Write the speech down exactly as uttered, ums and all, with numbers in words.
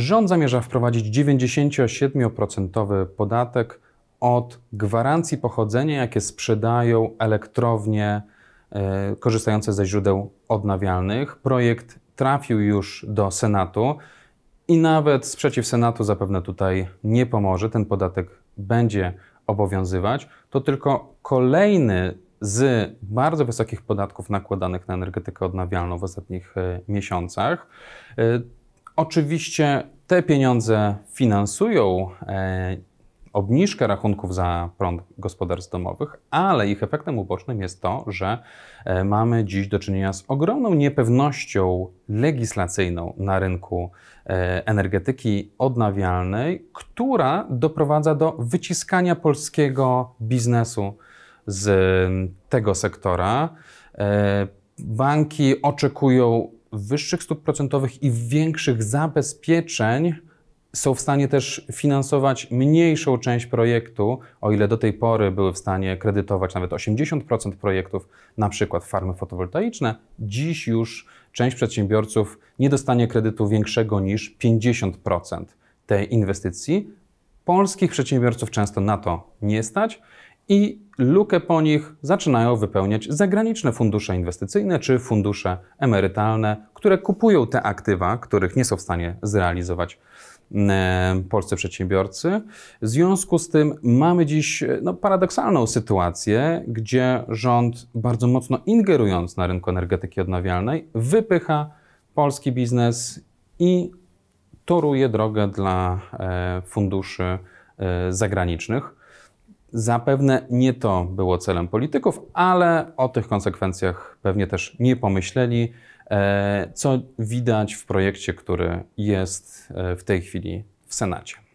Rząd zamierza wprowadzić dziewięćdziesięciosiedmioprocentowy podatek od gwarancji pochodzenia, jakie sprzedają elektrownie y, korzystające ze źródeł odnawialnych. Projekt trafił już do Senatu i nawet sprzeciw Senatu zapewne tutaj nie pomoże. Ten podatek będzie obowiązywać. To tylko kolejny z bardzo wysokich podatków nakładanych na energetykę odnawialną w ostatnich y, miesiącach. Y, Oczywiście te pieniądze finansują e, obniżkę rachunków za prąd gospodarstw domowych, ale ich efektem ubocznym jest to, że e, mamy dziś do czynienia z ogromną niepewnością legislacyjną na rynku e, energetyki odnawialnej, która doprowadza do wyciskania polskiego biznesu z tego sektora. E, banki oczekują wyższych stóp procentowych i większych zabezpieczeń, są w stanie też finansować mniejszą część projektu, o ile do tej pory były w stanie kredytować nawet osiemdziesiąt procent projektów, na przykład farmy fotowoltaiczne. Dziś już część przedsiębiorców nie dostanie kredytu większego niż pięćdziesiąt procent tej inwestycji. Polskich przedsiębiorców często na to nie stać i lukę po nich zaczynają wypełniać zagraniczne fundusze inwestycyjne czy fundusze emerytalne, które kupują te aktywa, których nie są w stanie zrealizować e, polscy przedsiębiorcy. W związku z tym mamy dziś no, paradoksalną sytuację, gdzie rząd bardzo mocno ingerując na rynku energetyki odnawialnej wypycha polski biznes i toruje drogę dla e, funduszy e, zagranicznych. Zapewne nie to było celem polityków, ale o tych konsekwencjach pewnie też nie pomyśleli, co widać w projekcie, który jest w tej chwili w Senacie.